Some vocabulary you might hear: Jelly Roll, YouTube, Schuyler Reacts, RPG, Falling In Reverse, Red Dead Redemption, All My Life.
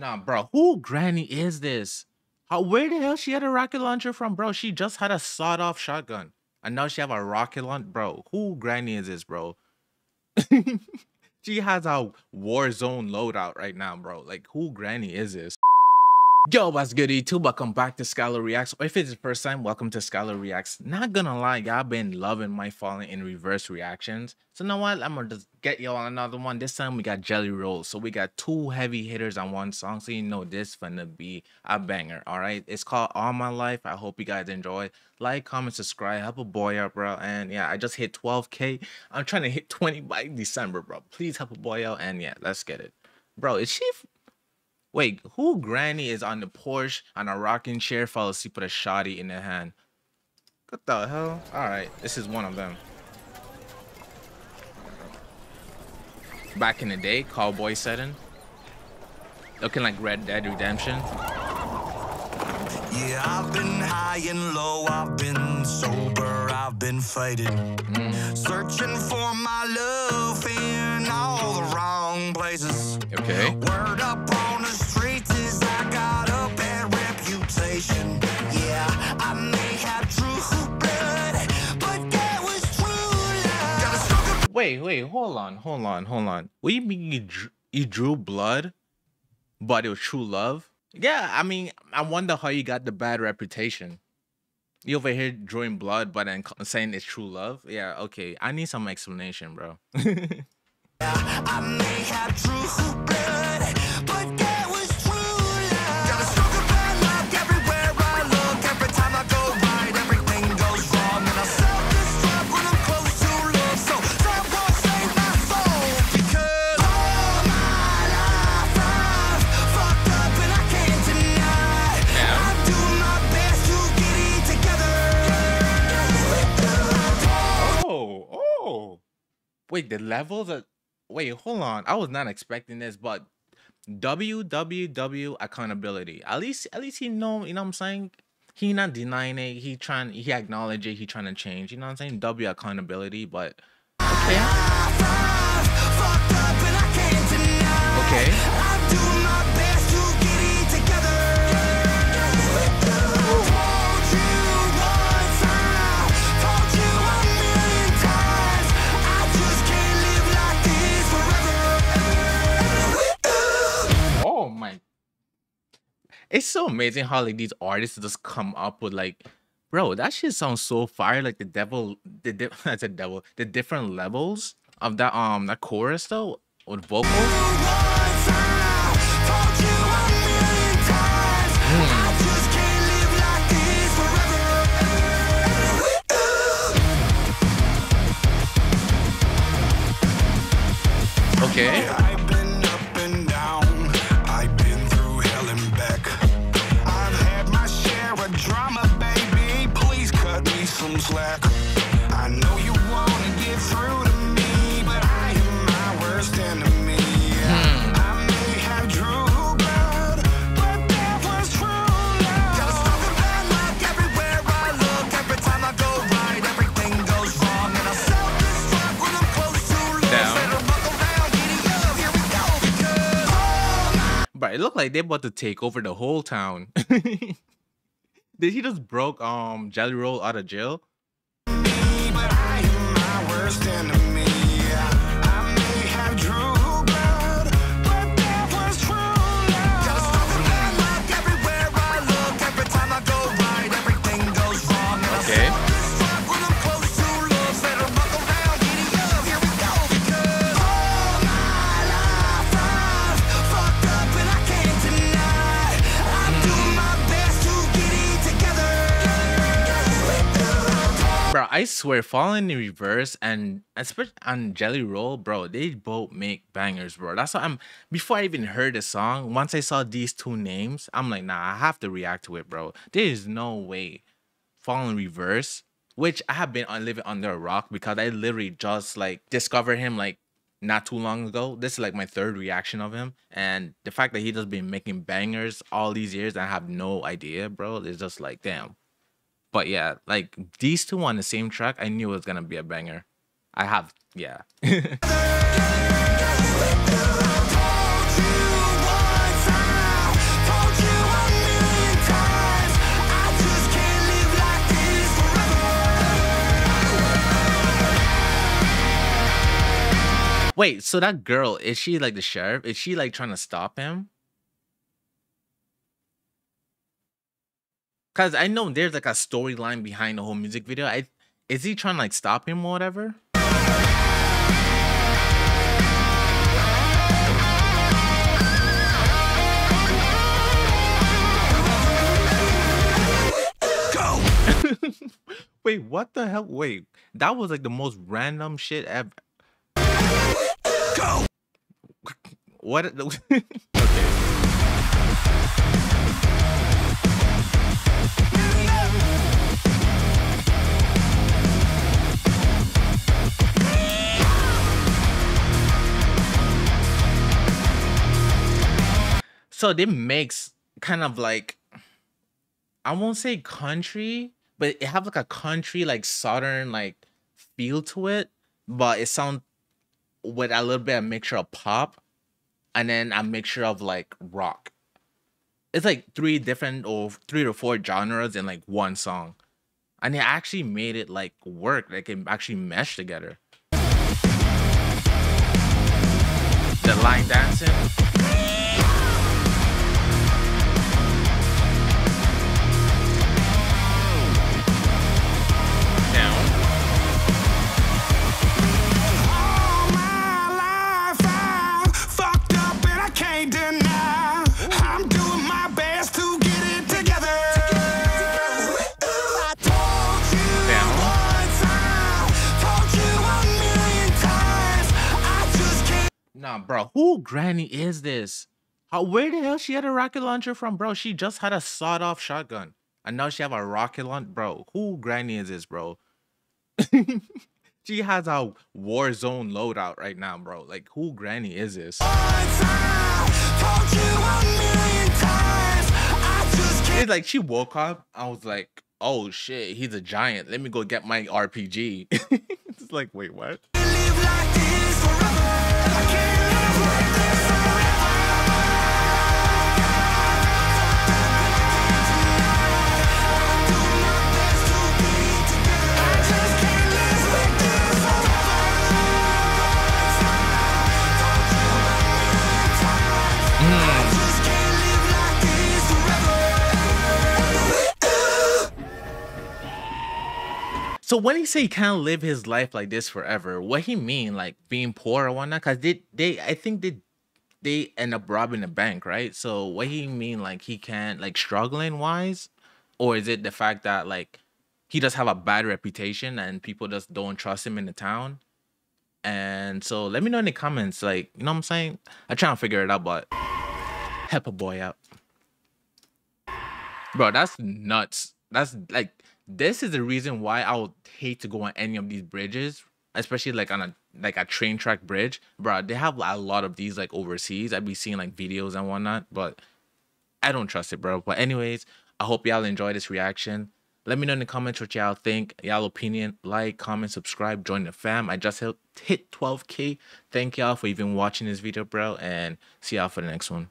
Nah, bro. Who granny is this? Where the hell she had a rocket launcher from, bro? She just had a sawed-off shotgun. And now she have a rocket launcher. Bro, who granny is this, bro? She has a war zone loadout right now, bro. Like, who granny is this? Yo, what's good, YouTube? Welcome back to Schuyler Reacts. Or if it's the first time, welcome to Schuyler Reacts. Not gonna lie, y'all been loving my Falling In Reverse reactions. So, you know what? I'm gonna just get y'all another one. This time, we got Jelly Roll. So, we got two heavy hitters on one song. So, you know this finna be a banger, all right? It's called All My Life. I hope you guys enjoy. Like, comment, subscribe. Help a boy out, bro. And, yeah, I just hit 12K. I'm trying to hit 20 by December, bro. Please help a boy out. And, yeah, let's get it. Bro, is she... Wait, who granny is on the porch on a rocking chair, fell asleep with a shotty in her hand? What the hell? Alright, this is one of them. Back in the day, cowboy setting. Looking like Red Dead Redemption. Yeah, I've been high and low, I've been sober, I've been faded. Searching for my love in all the wrong places. Okay. Word up on the streets is I got a bad reputation. Yeah, I may have true blood, but that was true love. Wait, hold on. What do you mean you drew blood, but it was true love? Yeah, I mean, I wonder how you got the bad reputation. You over here drawing blood, but then saying it's true love? Yeah, okay. I need some explanation, bro. I may have true blood, but that was true love. Gotta struggle bad luck everywhere I look. Every time I go right, everything goes wrong. And I self-destruct when I'm close to love. So that won't save my soul. Because all my life I've fucked up and I can't deny. I do my best to get it together. Oh. Wait, the levels are... Wait, hold on. I was not expecting this, but WWW accountability. At least he know. You know what I'm saying? He not denying it. He acknowledge it. He trying to change. You know what I'm saying? W accountability, but okay. Okay. It's so amazing how like these artists just come up with like, bro, that shit sounds so fire. Like the different levels of that that chorus though with vocals. Okay. Slack. I know you want to get through to me, but I am my worst enemy. I may have drew blood, but that was true love. Gotta struggle bad luck everywhere I look. Every time I go right, everything goes wrong. And I self-destruct when I'm close to love. Better buck around, giddy up, here we go. Because oh, but it looked like they about to take over the whole town. Did he just broke Jelly Roll out of jail? Me, but I am my worst enemy. I may have drew blood, but that was true love. Gotta struggle bad luck everywhere I look. Every time I go right, everything goes wrong. And okay. I self-destruct when I'm close to love. Better buck around, giddy up, here we go. Because all my life I've fucked up and I can't deny. I do my best to get it. Bro, I swear, Falling In Reverse and especially on Jelly Roll, bro, they both make bangers, bro. That's why before I even heard the song, once I saw these two names, I'm like, nah, I have to react to it, bro. There is no way Falling In Reverse, which I have been living under a rock because I literally just like discovered him like not too long ago. This is like my third reaction of him. And the fact that he just been making bangers all these years, I have no idea, bro. It's just like, damn. But yeah, like these two on the same track, I knew it was gonna be a banger. I have, yeah. Wait, so that girl, is she like the sheriff? Is she like trying to stop him? Because I know there's like a storyline behind the whole music video. Is he trying to like stop him or whatever? Wait, what the hell? Wait, that was like the most random shit ever. Go. What? Okay. So it makes kind of like, I won't say country, but it have like a country, like southern, like feel to it, but it sounds with a little bit of mixture of pop and then a mixture of like rock. It's like three to four genres in like one song, and it actually made it like work. Like it actually meshed together. The line dancing. Nah, bro, who granny is this? Where the hell she had a rocket launcher from, bro? She just had a sawed-off shotgun, and now she have a rocket launcher, bro. Who granny is this, bro? She has a war zone loadout right now, bro. Like, who granny is this? It's like she woke up. I was like, oh shit, he's a giant. Let me go get my RPG. It's like, wait, what? So when he say he can't live his life like this forever, what he mean, like being poor or whatnot? Cause I think they end up robbing the bank, right? So what he mean, like he can't, like struggling wise, or is it the fact that like he does have a bad reputation and people just don't trust him in the town? And so let me know in the comments, like, you know what I'm saying? I try to figure it out, but help a boy out, bro. That's nuts. That's like. This is the reason why I would hate to go on any of these bridges, especially like on a train track bridge, bro. They have a lot of these like overseas. I'd be seeing like videos and whatnot, but I don't trust it, bro. But anyways, I hope y'all enjoy this reaction. Let me know in the comments what y'all think, y'all opinion. Like, comment, subscribe, join the fam. I just hit 12K. Thank y'all for even watching this video, bro, and see y'all for the next one.